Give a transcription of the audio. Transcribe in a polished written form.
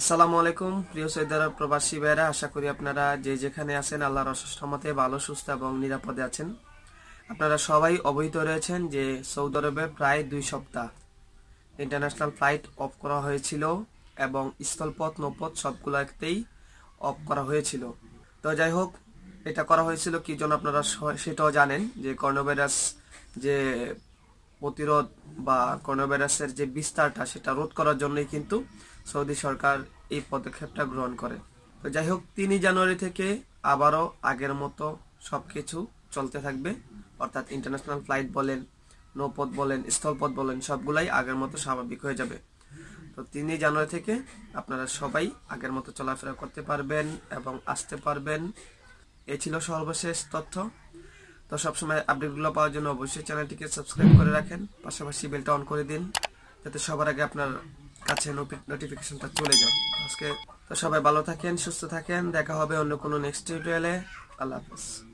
আসসালামু আলাইকুম প্রিয় সৌদি আরব প্রবাসী ভাইরা, আশা করি আপনারা যে যেখানে আছেন আল্লাহর অশেষ রহমতে ভালো, সুস্থ এবং নিরাপদে আছেন। আপনারা সবাই অবহিত রয়েছেন যে সৌদি আরবে প্রায় 2 সপ্তাহ ইন্টারন্যাশনাল ফ্লাইট অফ করা হয়েছিল এবং স্থলপথ, নৌপথ সবগুলোতেই অফ করা হয়েছিল। তো যাই হোক, এটা করা হয়েছিল কি জন্য আপনারা সেটাও জানেন, যে করোনা ভাইরাস যে প্রতিরোধ বা করোনা ভাইরাসের যে বিস্তারটা সেটা রোধ করার জন্যই কিন্তু সৌদি সরকার এই পদক্ষেপটা গ্রহণ করে। তো যাই হোক, 3 জানুয়ারি থেকে আবারও আগের মতো সব কিছু চলতে থাকবে, অর্থাৎ ইন্টারন্যাশনাল ফ্লাইট বলেন, নৌপথ বলেন, স্থলপথ বলেন, সবগুলাই আগের মতো স্বাভাবিক হয়ে যাবে। তো 3 জানুয়ারি থেকে আপনারা সবাই আগের মতো চলাফেরা করতে পারবেন এবং আসতে পারবেন। এ ছিল সর্বশেষ তথ্য। তো সবসময় আপডেটগুলো পাওয়ার জন্য অবশ্যই চ্যানেলটিকে সাবস্ক্রাইব করে রাখেন, পাশাপাশি বেলটা অন করে দিন যাতে সবার আগে আপনার কাছে নোটিফিকেশনটা চলে যায়। আজকে তো সবাই ভালো থাকেন, সুস্থ থাকেন, দেখা হবে অন্য কোনো নেক্সট টিউটোরিয়ালে। আল্লাহ হাফেজ।